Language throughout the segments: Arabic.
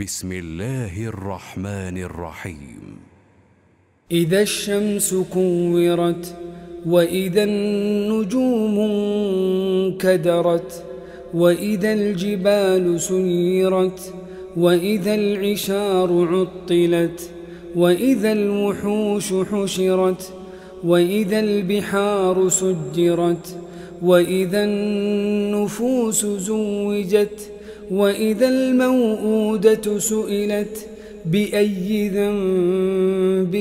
بسم الله الرحمن الرحيم. إذا الشمس كورت وإذا النجوم انكدرت وإذا الجبال سيرت وإذا العشار عطلت وإذا الوحوش حشرت وإذا البحار سجرت وإذا النفوس زوجت وإذا الموءودة سئلت بأي ذنب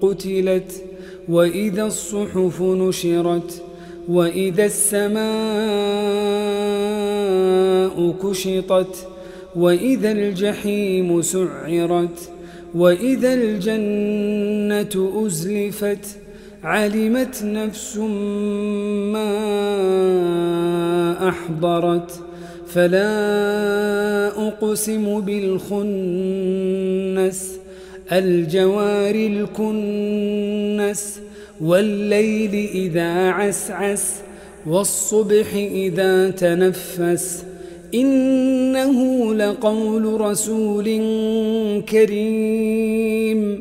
قتلت وإذا الصحف نشرت وإذا السماء كشطت وإذا الجحيم سعرت وإذا الجنة أزلفت علمت نفس ما أحضرت فلا أقسم بالخنس الجوار الكنس والليل إذا عسعس والصبح إذا تنفس إنه لقول رسول كريم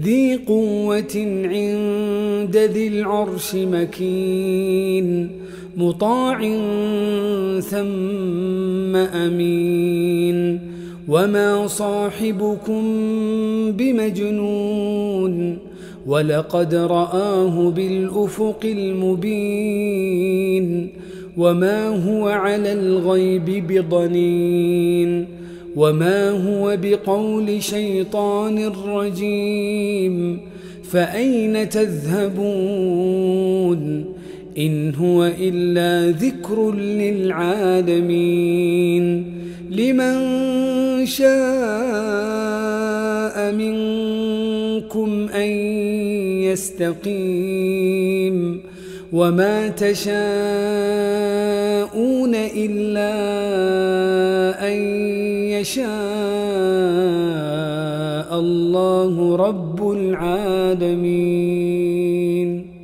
ذي قوة عند ذي العرش مكين مطاع ثم أمين وما صاحبكم بمجنون ولقد رآه بالأفق المبين وما هو على الغيب بضنين وما هو بقول شيطان رجيم فأين تذهبون إن هو إلا ذكر للعالمين لمن شاء منكم أن يستقيم وما تشاءون إلا أن يشاء الله رب العالمين.